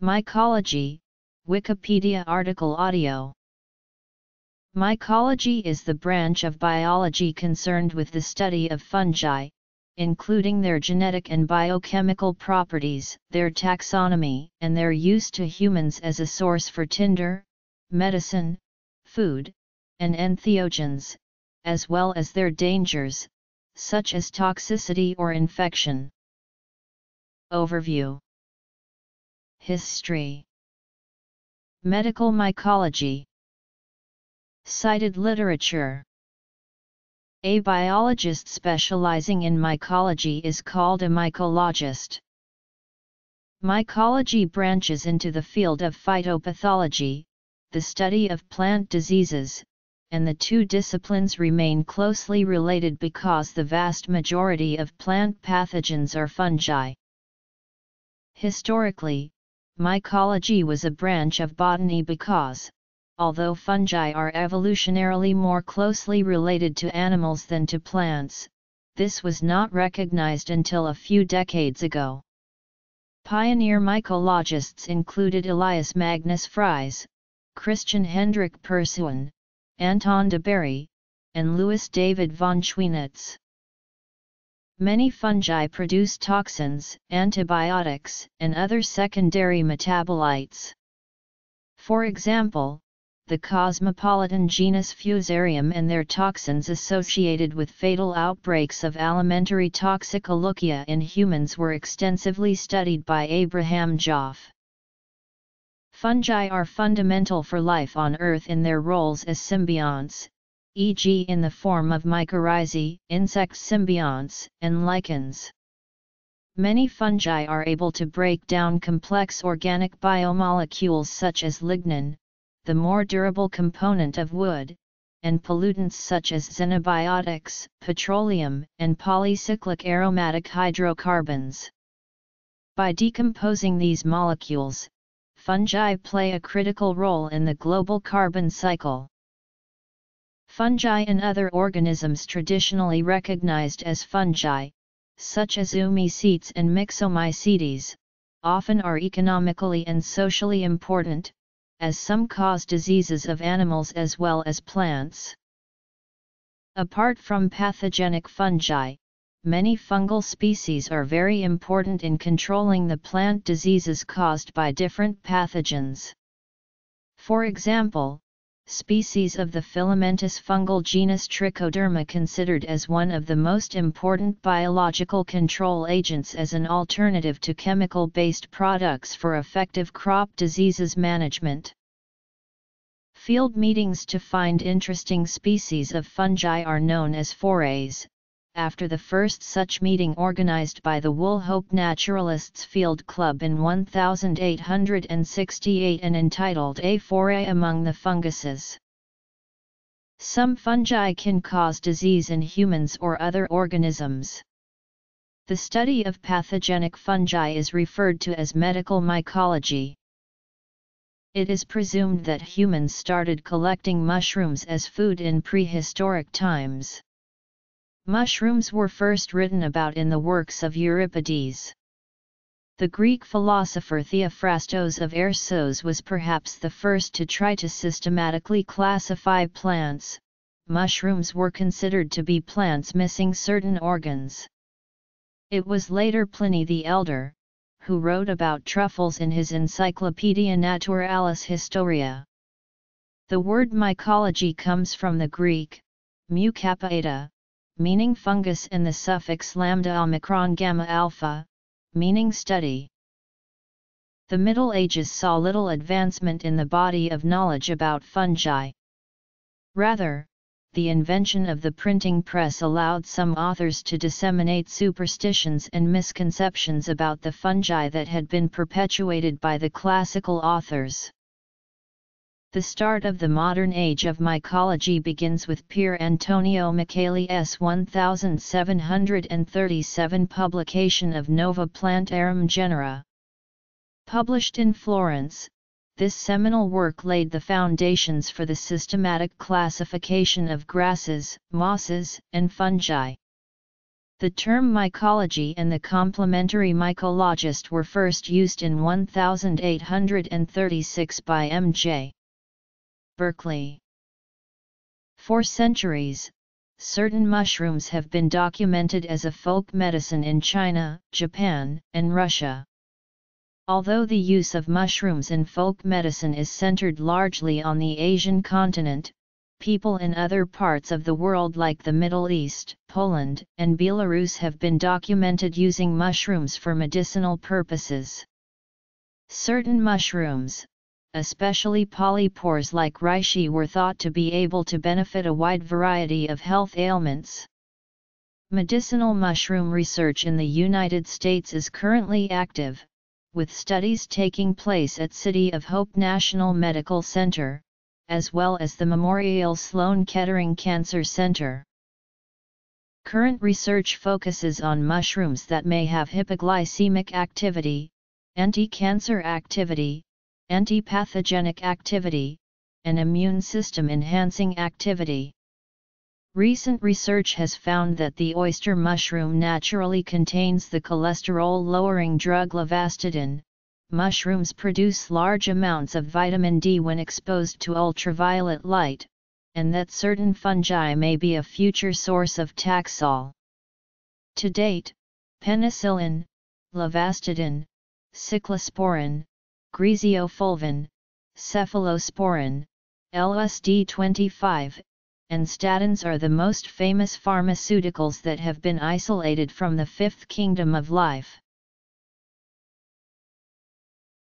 Mycology, Wikipedia article audio. Mycology is the branch of biology concerned with the study of fungi, including their genetic and biochemical properties, their taxonomy, and their use to humans as a source for tinder, medicine, food, and entheogens, as well as their dangers, such as toxicity or infection. Overview. History. Medical mycology. Cited literature. A biologist specializing in mycology is called a mycologist. Mycology branches into the field of phytopathology, the study of plant diseases, and the two disciplines remain closely related because the vast majority of plant pathogens are fungi. Historically, mycology was a branch of botany because, although fungi are evolutionarily more closely related to animals than to plants, this was not recognized until a few decades ago. Pioneer mycologists included Elias Magnus Fries, Christian Hendrik Persoon, Anton de Bary, and Louis David von Schweinitz. Many fungi produce toxins, antibiotics, and other secondary metabolites. For example, the cosmopolitan genus Fusarium and their toxins associated with fatal outbreaks of alimentary toxic aleukia in humans were extensively studied by Abraham Jaffe. Fungi are fundamental for life on Earth in their roles as symbionts, e.g. in the form of mycorrhizae, insect symbionts, and lichens. Many fungi are able to break down complex organic biomolecules such as lignin, the more durable component of wood, and pollutants such as xenobiotics, petroleum, and polycyclic aromatic hydrocarbons. By decomposing these molecules, fungi play a critical role in the global carbon cycle. Fungi and other organisms traditionally recognized as fungi, such as oomycetes and myxomycetes, often are economically and socially important, as some cause diseases of animals as well as plants. Apart from pathogenic fungi, many fungal species are very important in controlling the plant diseases caused by different pathogens. For example, species of the filamentous fungal genus Trichoderma considered as one of the most important biological control agents as an alternative to chemical-based products for effective crop diseases management. Field meetings to find interesting species of fungi are known as forays, after the first such meeting organized by the Woolhope Naturalists Field Club in 1868 and entitled A Foray Among the Funguses. Some fungi can cause disease in humans or other organisms. The study of pathogenic fungi is referred to as medical mycology. It is presumed that humans started collecting mushrooms as food in prehistoric times. Mushrooms were first written about in the works of Euripides. The Greek philosopher Theophrastus of Eresos was perhaps the first to try to systematically classify plants. Mushrooms were considered to be plants missing certain organs. It was later Pliny the Elder, who wrote about truffles in his Encyclopedia Naturalis Historia. The word mycology comes from the Greek, mykēta, meaning fungus, and the suffix λ-omg-α, meaning study. The Middle Ages saw little advancement in the body of knowledge about fungi. Rather, the invention of the printing press allowed some authors to disseminate superstitions and misconceptions about the fungi that had been perpetuated by the classical authors. The start of the modern age of mycology begins with Pier Antonio Micheli's 1737 publication of Nova Plantarum genera. Published in Florence, this seminal work laid the foundations for the systematic classification of grasses, mosses, and fungi. The term mycology and the complementary mycologist were first used in 1836 by M.J. Berkeley. For centuries, certain mushrooms have been documented as a folk medicine in China, Japan, and Russia. Although the use of mushrooms in folk medicine is centered largely on the Asian continent, people in other parts of the world like the Middle East, Poland, and Belarus have been documented using mushrooms for medicinal purposes. Certain mushrooms, especially polypores like reishi, were thought to be able to benefit a wide variety of health ailments. Medicinal mushroom research in the United States is currently active, with studies taking place at City of Hope National Medical Center, as well as the Memorial Sloan Kettering Cancer Center. Current research focuses on mushrooms that may have hypoglycemic activity, anti-cancer activity, anti-pathogenic activity, and immune system-enhancing activity. Recent research has found that the oyster mushroom naturally contains the cholesterol-lowering drug lovastatin. Mushrooms produce large amounts of vitamin D when exposed to ultraviolet light, and that certain fungi may be a future source of taxol. To date, penicillin, lovastatin, cyclosporin, griseofulvin, cephalosporin, LSD-25, and statins are the most famous pharmaceuticals that have been isolated from the fifth kingdom of life.